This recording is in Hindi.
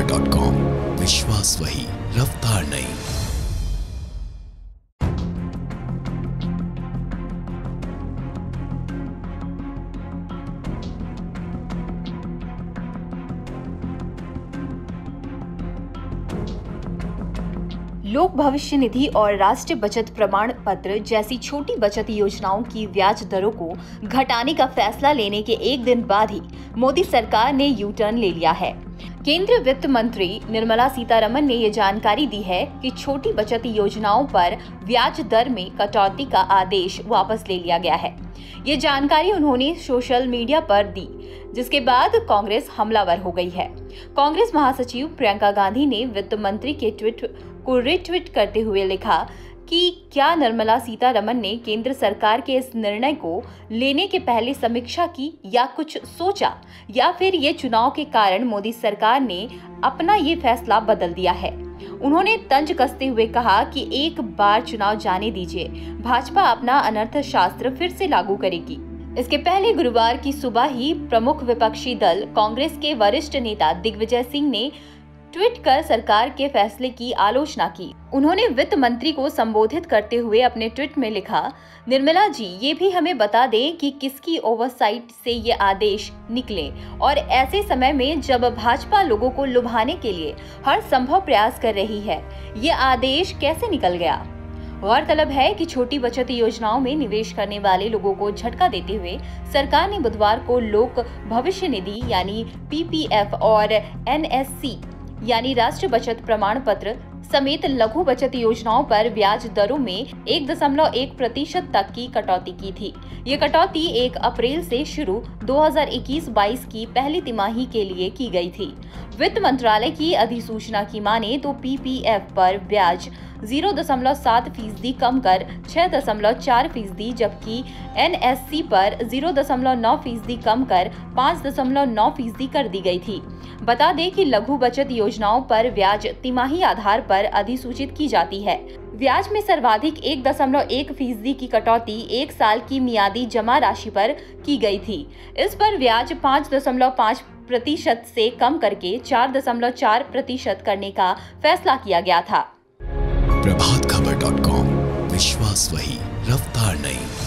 newspaper.com, विश्वास वही, रफ्तार नहीं। लोक भविष्य निधि और राष्ट्रीय बचत प्रमाण पत्र जैसी छोटी बचत योजनाओं की ब्याज दरों को घटाने का फैसला लेने के एक दिन बाद ही मोदी सरकार ने यू टर्न ले लिया है। केंद्रीय वित्त मंत्री निर्मला सीतारमण ने ये जानकारी दी है कि छोटी बचत योजनाओं पर ब्याज दर में कटौती का आदेश वापस ले लिया गया है। ये जानकारी उन्होंने सोशल मीडिया पर दी, जिसके बाद कांग्रेस हमलावर हो गई है। कांग्रेस महासचिव प्रियंका गांधी ने वित्त मंत्री के ट्वीट को रिट्वीट करते हुए लिखा कि क्या निर्मला सीतारमण ने केंद्र सरकार के इस निर्णय को लेने के पहले समीक्षा की या कुछ सोचा, या फिर ये चुनाव के कारण मोदी सरकार ने अपना ये फैसला बदल दिया है। उन्होंने तंज कसते हुए कहा कि एक बार चुनाव जाने दीजिए, भाजपा अपना अनर्थ शास्त्र फिर से लागू करेगी। इसके पहले गुरुवार की सुबह ही प्रमुख विपक्षी दल कांग्रेस के वरिष्ठ नेता दिग्विजय सिंह ने ट्वीट कर सरकार के फैसले की आलोचना की। उन्होंने वित्त मंत्री को संबोधित करते हुए अपने ट्वीट में लिखा, निर्मला जी ये भी हमें बता दें कि किसकी ओवरसाइट से ये आदेश निकले, और ऐसे समय में जब भाजपा लोगों को लुभाने के लिए हर संभव प्रयास कर रही है, ये आदेश कैसे निकल गया। गौरतलब है कि छोटी बचत योजनाओं में निवेश करने वाले लोगों को झटका देते हुए सरकार ने बुधवार को लोक भविष्य निधि यानी PPF और NSC यानी राष्ट्रीय बचत प्रमाण पत्र समेत लघु बचत योजनाओं पर ब्याज दरों में 1.1% तक की कटौती की थी। ये कटौती 1 अप्रैल से शुरू 2021-22 की पहली तिमाही के लिए की गई थी। वित्त मंत्रालय की अधिसूचना की माने तो PPF पर ब्याज 0.7% कम कर 6.4%, जबकि NSC पर 0.9% कम कर 5.9% कर दी गई थी। बता दें कि लघु बचत योजनाओं पर ब्याज तिमाही आधार पर अधिसूचित की जाती है। ब्याज में सर्वाधिक 1.1% की कटौती 1 साल की मियादी जमा राशि पर की गई थी। इस पर ब्याज 5.5% से कम करके 4.4% करने का फैसला किया गया था। प्रभातखबर.com, विश्वास वही, रफ्तार नहीं।